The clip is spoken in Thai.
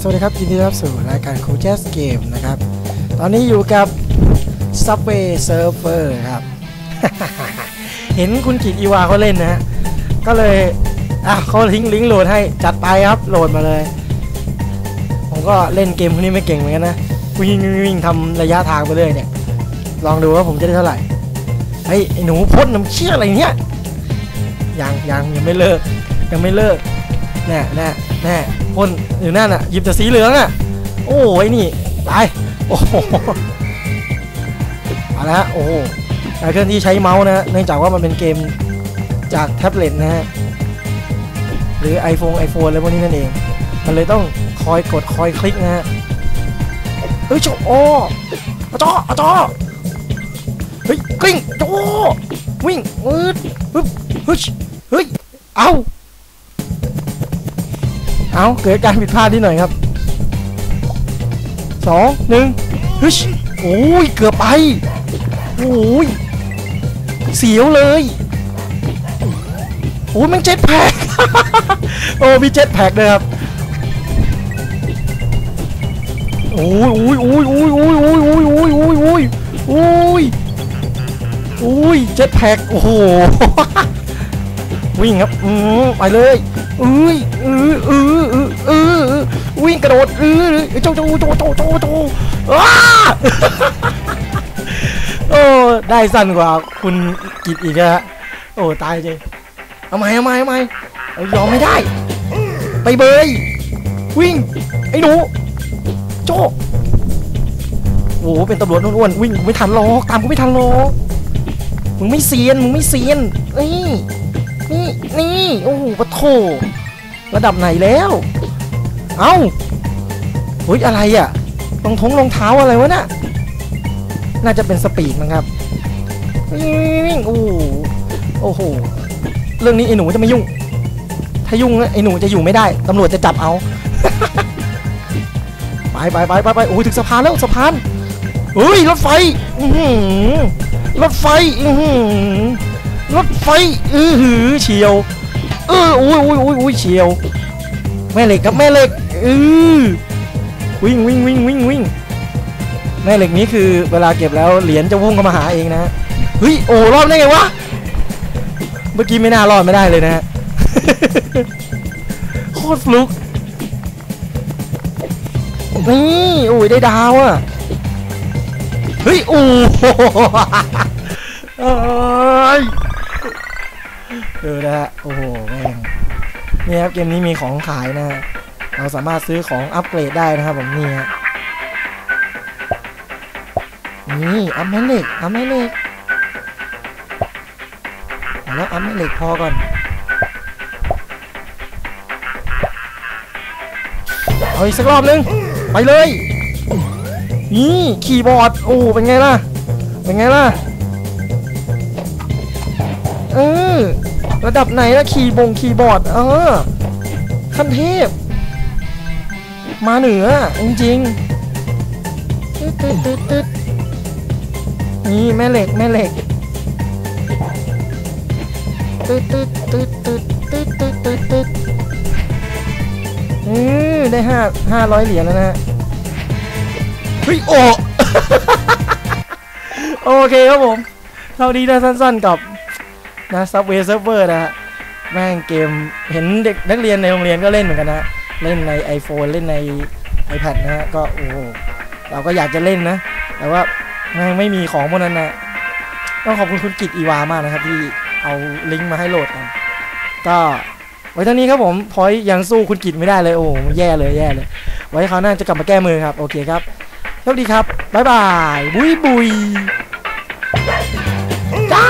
สวัสดีครับยินดีรับสู่รายการครูแจ๊สเกมนะครับตอนนี้อยู่กับ Subway Surfer ครับ เห็นคุณกิจอีวาเขาเล่นนะฮะก็เลยเขาทิ้งลิงก์โหลดให้จัดไปครับโหลดมาเลยผมก็เล่นเกมพวกนี้ไม่เก่งเหมือนกันนะวิ่งทำระยะทางไปเรื่อยเนี่ยลองดูว่าผมจะได้เท่าไหร่ไอ้หนูพ่นน้ำเชี่ยอะไรเนี้ยยังไม่เลิกแน่พ่นอยู่นั่นน่ะหยิบแต่สีเหลืองอ่ะโอ้ยนี่ตายโอ้โหเอาละฮะโอ้โหการเคลื่อนที่ใช้เมาส์นะเนื่องจากว่ามันเป็นเกมจากแท็บเล็ตนะฮะหรือ iPhone อะไรพวกนี้นั่นเองมันเลยต้องคอยกดคอยคลิกนะฮะเฮ้ยโชว์อ๋อจ้อเฮ้ยกลิ้งโจ้วิ่งปึ๊บเฮ้ยเอาเกิดการผิดพลาดนิดหน่อยครับ2 1ฮึชโอ้ยเกือบไปโอ้ยเสียวเลยโอ้ยมันเจ็ตแพ็ก โอ้มีเจ็ตแพ็กด้วยครับโอ้ยเจ็ตแพ็กโอ้โห วิ่งครับไปเลยวิ่งกระโดดโจโอ้ได้สั้นกว่าคุณกิจอีกฮะโอ้ตายเลยเอาไหมยอมไม่ได้ไปเบยวิ่งไอ้หนูโจโอ้เป็นตำรวจอ้วนๆวิ่งไม่ทันหรอกตามกูไม่ทันหรอกมึงไม่เซียนนี่โอ้โหปะโถระดับไหนแล้วเอ้าเฮ้ยอะไรอ่ะรองเท้าอะไรวะน่ะน่าจะเป็นสปีดมั้งครับวิ่งโอ้โหเรื่องนี้ไอ้หนูจะไม่ยุ่งถ้ายุ่งไอ้หนูจะอยู่ไม่ได้ตำรวจจะจับเอา ไปโอ้ยถึงสะพานแล้วสะพานเฮ้ยรถไฟเฉียวอุ้ยเฉียวแม่เหล็กวิ่งแม่เหล็กนี้คือเวลาเก็บแล้วเหรียญจะวุ่งเข้ามาหาเองนะเฮ้ยโอ้รอดได้ไงวะเมื่อกี้ไม่น่ารอดไม่ได้เลยนะ โคตรฟลุกนี่โอ้ยได้ดาวอ่ะเฮ้ยโอ้ นะฮะโอ้โหแม่งนี่ครับเกมนี้มีของขายนะเราสามารถซื้อของอัปเกรดได้นะครับผมนี่ฮะนี่อัพแม่เหล็กแล้วอัพแม่เหล็กพอก่อนเอาอีกสักรอบนึงไปเลยนี่คีย์บอร์ดโอ้เป็นไงล่ะระดับไหนล่ะคีย์บอร์ดขั้นเทพมาเหนือจริงๆตึ๊ดนี่แม่เหล็กตึ๊ดได้500เหรียญแล้วนะฮะเฮ้ยโอ้ โอเคครับผมเท่านี้นะสั้นๆกับนะ Subway Surfer นะฮะแม่งเกมเห็นเด็กนักเรียนในโรงเรียนก็เล่นเหมือนกันนะเล่นใน iPhone เล่นใน iPad นะฮะก็โอ้เราก็อยากจะเล่นนะแต่ว่าแม่งไม่มีของพวกนั้นนะต้องขอบคุณคุณกิจอีวามากนะครับที่เอาลิงก์มาให้โหลดกันก็ไว้เท่านี้ครับผมพอยยังสู้คุณกิจไม่ได้เลยโอ้แย่เลยไว้คราวหน้าจะกลับมาแก้มือครับโอเคครับสวัสดีครับบ๊ายบายบุยจ้า